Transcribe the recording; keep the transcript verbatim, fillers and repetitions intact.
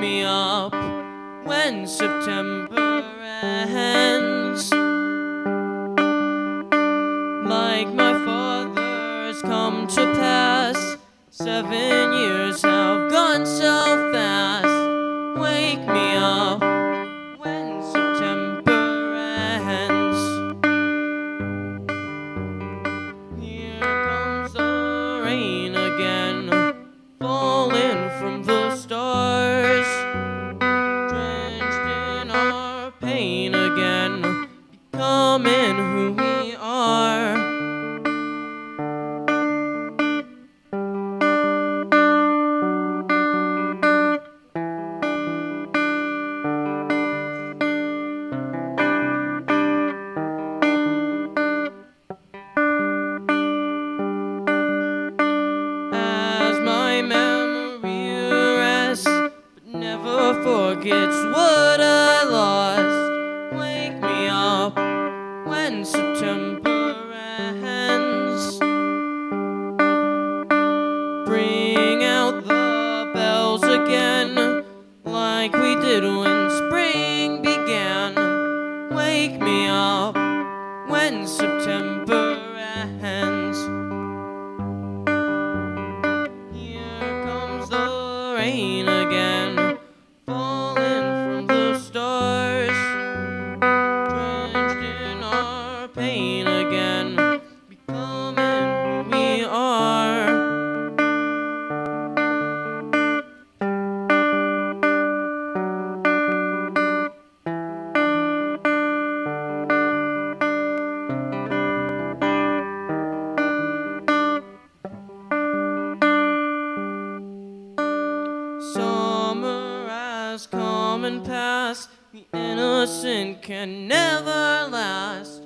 Me up when September ends, like my father's come to pass. Seven years have gone so fast. Wake me up when September ends. Here comes the rain again, falling from the stars. Again, becoming who we are. As my memory rests, but never forgets what I lost. Wake me up when September ends. Bring out the bells again, like we did when spring began. Wake me up when September ends. Here comes the rain again, falling from the stars. Pain again, becoming who we are. Summer has come and passed, the innocent can never last.